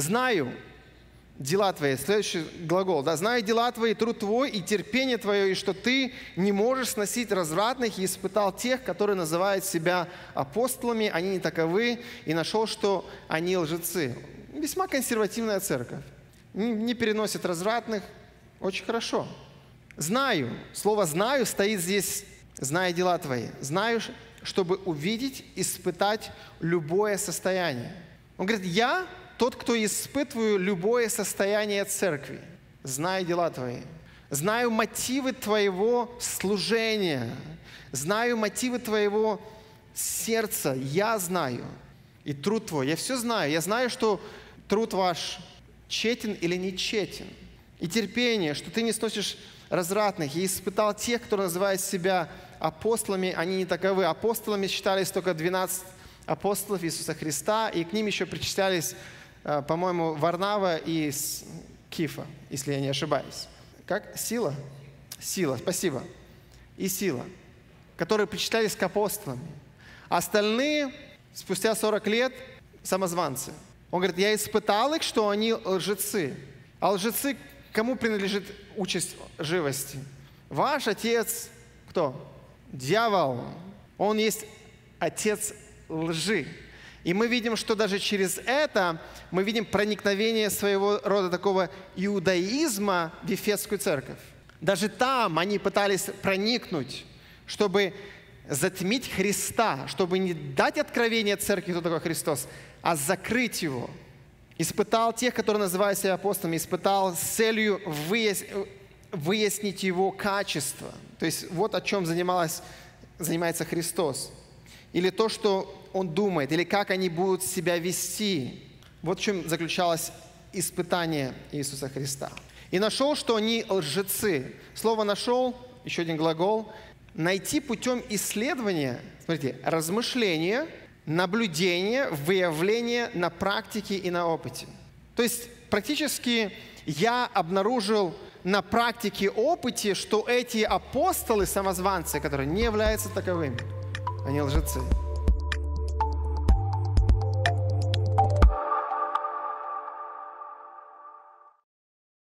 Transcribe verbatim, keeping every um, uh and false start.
знаю дела твои, следующий глагол, да, знаю дела твои, труд твой и терпение твое, и что ты не можешь сносить развратных, и испытал тех, которые называют себя апостолами, они не таковы, и нашел, что они лжецы. Весьма консервативная церковь, не переносит развратных, очень хорошо. Знаю, слово «знаю» стоит здесь, знаю дела твои, знаю, чтобы увидеть, испытать любое состояние. Он говорит, я тот, кто испытываю любое состояние церкви, знаю дела твои, знаю мотивы твоего служения, знаю мотивы твоего сердца, я знаю, и труд твой, я все знаю, я знаю, что труд ваш тщетен или не тщетен, и терпение, что ты не сносишь развратных, и испытал тех, кто называет себя апостолами, они не таковы. Апостолами считались только двенадцать апостолов Иисуса Христа, и к ним еще причислялись, по-моему, Варнава и Кифа, если я не ошибаюсь. Как? Сила? Сила, спасибо. И Сила, которые причислялись к апостолам. Остальные, спустя сорок лет, самозванцы. Он говорит, я испытал их, что они лжецы. А лжецы, кому принадлежит участь живости? Ваш отец, кто? Дьявол. Он есть отец лжи. И мы видим, что даже через это мы видим проникновение своего рода такого иудаизма в Ефесскую церковь. Даже там они пытались проникнуть, чтобы затмить Христа, чтобы не дать откровение церкви, кто такой Христос, а закрыть его. Испытал тех, которые называют себя апостолами, испытал с целью выяснить его качество. То есть вот о чем занималась, занимается Христос. Или то, что он думает, или как они будут себя вести. Вот в чем заключалось испытание Иисуса Христа. И нашел, что они лжецы. Слово «нашел», еще один глагол, найти путем исследования, смотрите, размышления, наблюдение, выявление на практике и на опыте. То есть практически я обнаружил на практике и опыте, что эти апостолы-самозванцы, которые не являются таковыми, они лжецы.